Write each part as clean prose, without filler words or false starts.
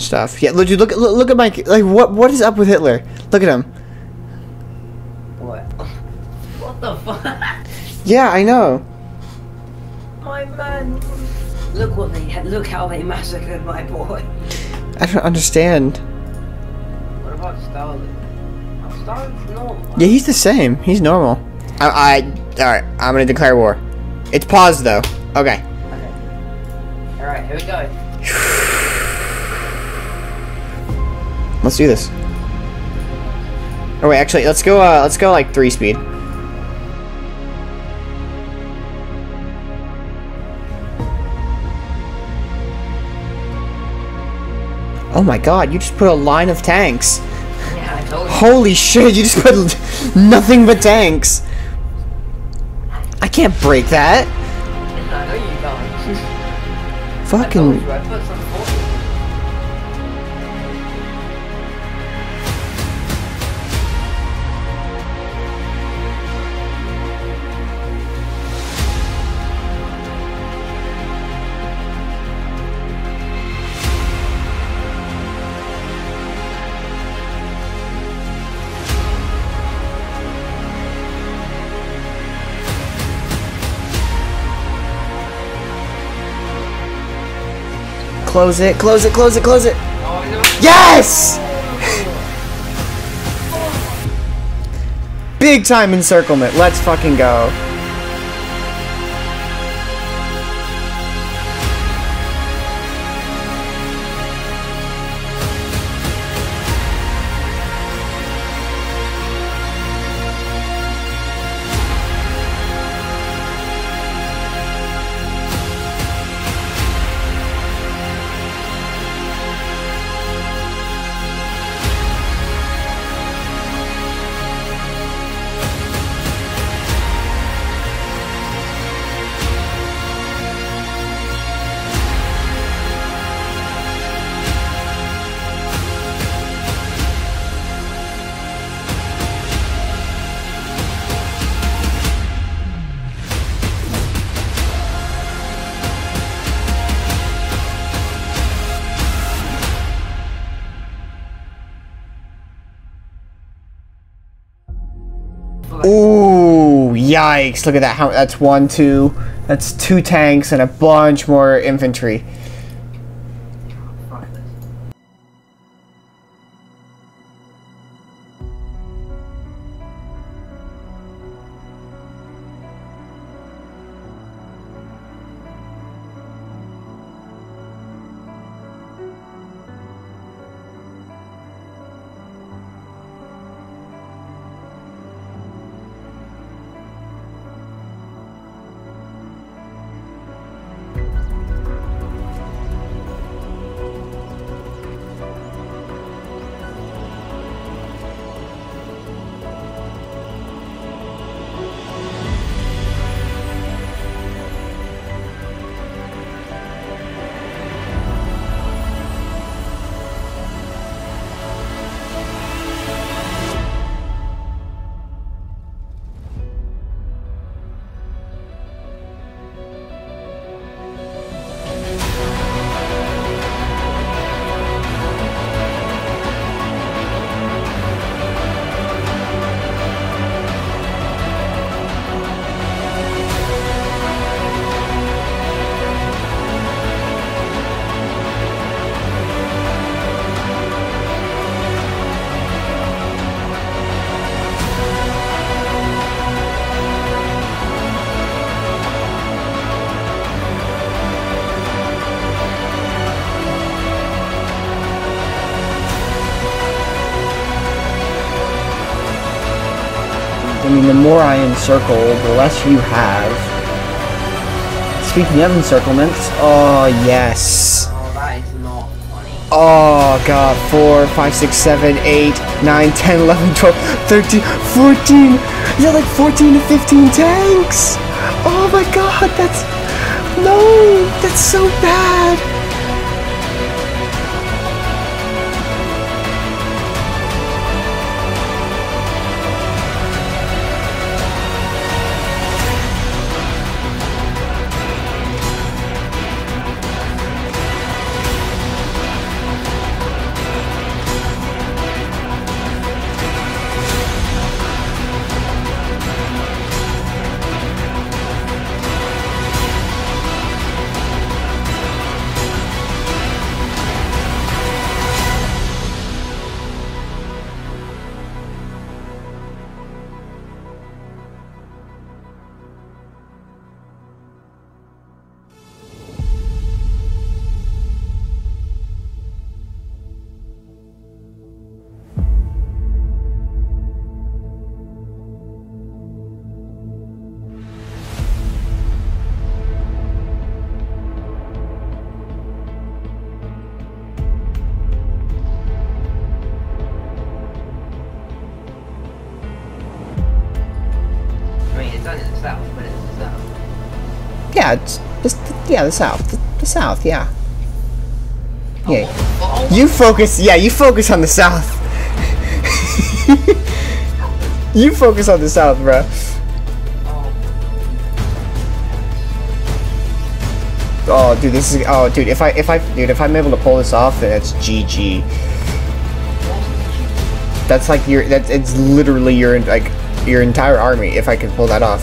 stuff. Yeah, dude, look at Mike. Like, what is up with Hitler? Look at him. What? What the fuck? Yeah, I know. My man. Look what they had. Look how they massacred my boy. I don't understand. What about Stalin? Oh, Stalin's normal. Yeah, he's the same. He's normal. Alright, I'm gonna declare war. It's paused though. Okay. Alright, here we go. Let's do this. Oh wait, actually, let's go like 3 speed. Oh my god, you just put a line of tanks. Yeah, I told you. Holy shit, you just put nothing but tanks. I can't break that. I know you can't. Fucking you, close it, close it, close it, close it. Oh, no. Yes! Big time encirclement. Let's fucking go. Ooh, yikes, look at that. That's 1, 2, that's 2 tanks and a bunch more infantry. I mean, the more I encircle, the less you have. Speaking of encirclements, oh yes. Oh, that is not funny. Oh god, 4, 5, 6, 7, 8, 9, 10, 11, 12, 13, 14. Is that like 14 to 15 tanks? Oh my god, that's... No, that's so bad. Yeah, the South. The South, yeah. Yeah. You focus, yeah, you focus on the South. You focus on the South, bro. Oh, dude, this is, oh, dude, if I'm able to pull this off, then it's GG. That's like your, it's literally your, like, your entire army, if I can pull that off.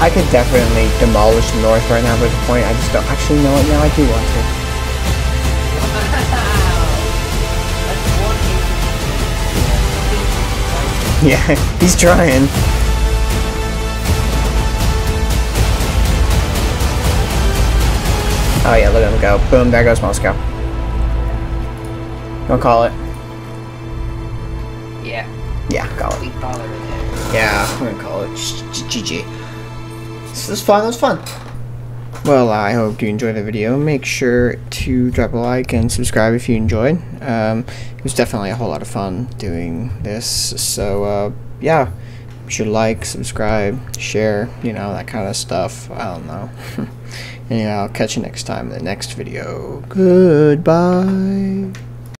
I could definitely demolish the North right now, but at the point I just don't actually know it now. I do want to. Wow. Yeah, he's trying. Oh yeah, let him go. Boom, there goes Moscow. Don't call it. Yeah. Yeah, call it. Yeah, I'm gonna call it GG. So this was fun, Well, I hope you enjoyed the video. Make sure to drop a like and subscribe if you enjoyed. It was definitely a whole lot of fun doing this. So, yeah, you should like, subscribe, share, you know, that kind of stuff. I don't know. And, yeah, I'll catch you next time in the next video. Goodbye.